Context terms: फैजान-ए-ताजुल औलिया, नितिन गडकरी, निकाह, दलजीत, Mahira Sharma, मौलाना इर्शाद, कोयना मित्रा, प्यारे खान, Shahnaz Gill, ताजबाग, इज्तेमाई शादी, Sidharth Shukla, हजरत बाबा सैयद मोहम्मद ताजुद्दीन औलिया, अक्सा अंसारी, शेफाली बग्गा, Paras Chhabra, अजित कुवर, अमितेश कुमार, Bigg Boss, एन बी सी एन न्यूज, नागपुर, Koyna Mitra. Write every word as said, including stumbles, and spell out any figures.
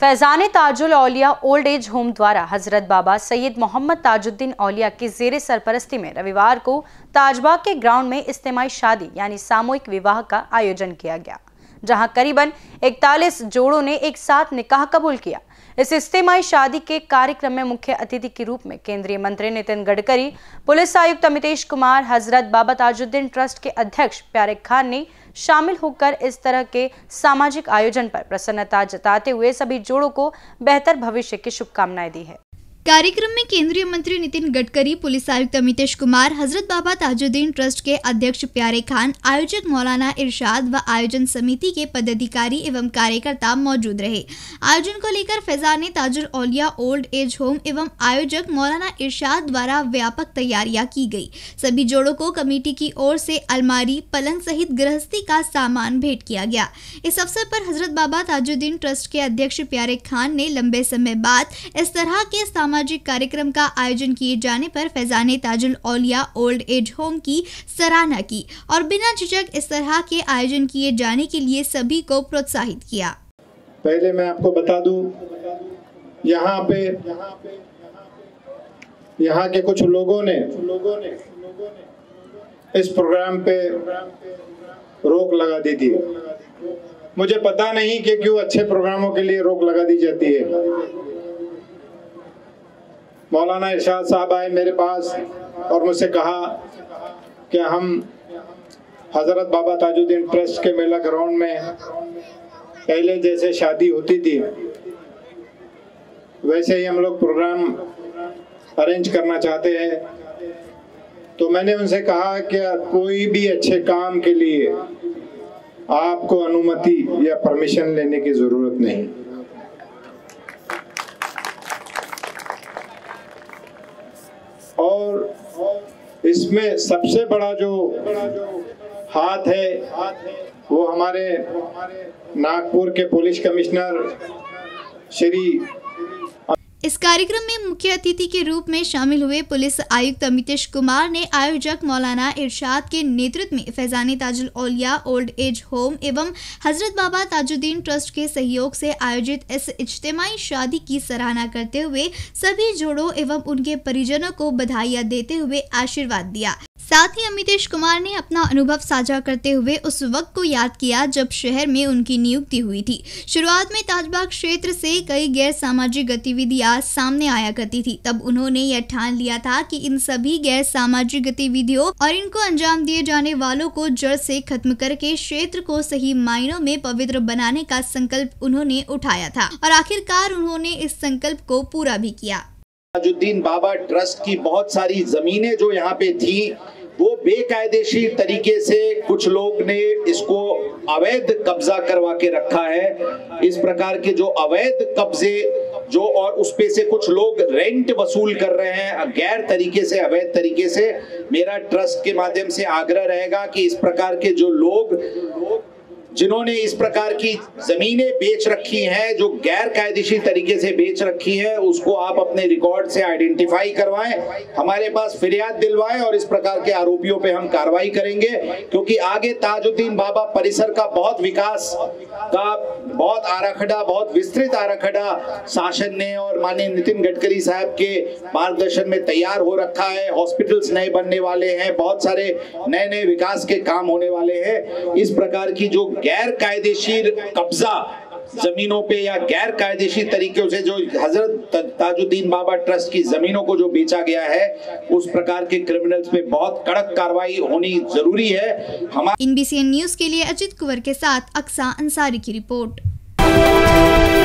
फैजान-ए-ताजुल औलिया old age home द्वारा हजरत बाबा सैयद मोहम्मद ताजुद्दीन औलिया की जेर सरपरस्ती में रविवार को ताजबाग के ग्राउंड में इज्तिमाई शादी यानी सामूहिक विवाह का आयोजन किया गया, जहां करीबन इकतालीस जोड़ों ने एक साथ निकाह कबूल किया। इस इज्तिमाई शादी के कार्यक्रम में मुख्य अतिथि के रूप में केंद्रीय मंत्री नितिन गडकरी, पुलिस आयुक्त अमितेश कुमार, हजरत बाबा ताजुद्दीन ट्रस्ट के अध्यक्ष प्यारे खान ने शामिल होकर इस तरह के सामाजिक आयोजन पर प्रसन्नता जताते हुए सभी जोड़ों को बेहतर भविष्य की शुभकामनाएं दी है। कार्यक्रम में केंद्रीय मंत्री नितिन गडकरी, पुलिस आयुक्त अमितेश कुमार, हजरत बाबा ताजुद्दीन ट्रस्ट के अध्यक्ष प्यारे खान, आयोजक मौलाना इर्शाद व आयोजन समिति के पदाधिकारी एवं कार्यकर्ता मौजूद रहे। आयोजन को लेकर फैजान-ए-ताजुल औलिया old age home एवं आयोजक मौलाना इर्शाद द्वारा व्यापक तैयारियां की गई। सभी जोड़ों को कमेटी की ओर से अलमारी, पलंग सहित गृहस्थी का सामान भेंट किया गया। इस अवसर पर हजरत बाबा ताजुद्दीन ट्रस्ट के अध्यक्ष प्यारे खान ने लंबे समय बाद इस तरह के सामाजिक कार्यक्रम का आयोजन किए जाने पर फैजान-ए-ताजुल औलिया old age home की सराहना की और बिना झिझक इस तरह के आयोजन किए जाने के लिए सभी को प्रोत्साहित किया। पहले मैं आपको बता दूं, यहाँ पे यहाँ के कुछ लोगों ने इस प्रोग्राम पे रोक लगा दी थी। मुझे पता नहीं कि क्यों अच्छे प्रोग्रामों के लिए रोक लगा दी जाती है। मौलाना इर्शाद साहब आए मेरे पास और मुझसे कहा कि हम हज़रत बाबा ताजुद्दीन ट्रस्ट के मेला ग्राउंड में पहले जैसे शादी होती थी वैसे ही हम लोग प्रोग्राम अरेंज करना चाहते हैं। तो मैंने उनसे कहा कि कोई भी अच्छे काम के लिए आपको अनुमति या परमिशन लेने की ज़रूरत नहीं। और इसमें सबसे बड़ा जो हाथ है वो हमारे नागपुर के पुलिस कमिश्नर श्री। इस कार्यक्रम में मुख्य अतिथि के रूप में शामिल हुए पुलिस आयुक्त अमितेश कुमार ने आयोजक मौलाना इरशाद के नेतृत्व में फैजान-ए-ताजुल औलिया old age home एवं हजरत बाबा ताजुद्दीन ट्रस्ट के सहयोग से आयोजित इस इज्तिमाई शादी की सराहना करते हुए सभी जोड़ों एवं उनके परिजनों को बधाइयाँ देते हुए आशीर्वाद दिया। साथ ही अमितेश कुमार ने अपना अनुभव साझा करते हुए उस वक्त को याद किया जब शहर में उनकी नियुक्ति हुई थी। शुरुआत में ताजबाग क्षेत्र से कई गैर सामाजिक गतिविधियां सामने आया करती थी, तब उन्होंने यह ठान लिया था कि इन सभी गैर सामाजिक गतिविधियों और इनको अंजाम दिए जाने वालों को जड़ से खत्म करके क्षेत्र को सही मायनों में पवित्र बनाने का संकल्प उन्होंने उठाया था और आखिरकार उन्होंने इस संकल्प को पूरा भी किया। ताजुद्दीन बाबा ट्रस्ट की बहुत सारी जमीनें जो यहाँ पे थी वो बेकायदेशीर तरीके से कुछ लोग ने इसको अवैध कब्जा करवा के रखा है। इस प्रकार के जो अवैध कब्जे जो और उसपे से कुछ लोग रेंट वसूल कर रहे हैं गैर तरीके से, अवैध तरीके से, मेरा ट्रस्ट के माध्यम से आग्रह रहेगा कि इस प्रकार के जो लोग जिन्होंने इस प्रकार की जमीनें बेच रखी हैं, जो गैर कायदेशी तरीके से बेच रखी है, उसको आप अपने रिकॉर्ड से आइडेंटिफाई करवाएं, हमारे पास फिरियाद दिलवाएं और इस प्रकार के आरोपियों पे हम कार्रवाई करेंगे। क्योंकि आगे ताजुद्दीन बाबा परिसर का बहुत विकास का बहुत आरखड़ा, बहुत विस्तृत आरखड़ा शासन ने और माननीय नितिन गडकरी साहब के मार्गदर्शन में तैयार हो रखा है। हॉस्पिटल्स नए बनने वाले हैं, बहुत सारे नए नए विकास के काम होने वाले हैं। इस प्रकार की जो गैर कायदेशी कब्जा जमीनों पे या गैर कायदेशी तरीके से जो हजरत ताजुद्दीन बाबा ट्रस्ट की जमीनों को जो बेचा गया है, उस प्रकार के क्रिमिनल्स पे बहुत कड़क कार्रवाई होनी जरूरी है। हमारे एन बी सी एन न्यूज के लिए अजित कुवर के साथ अक्सा अंसारी की रिपोर्ट।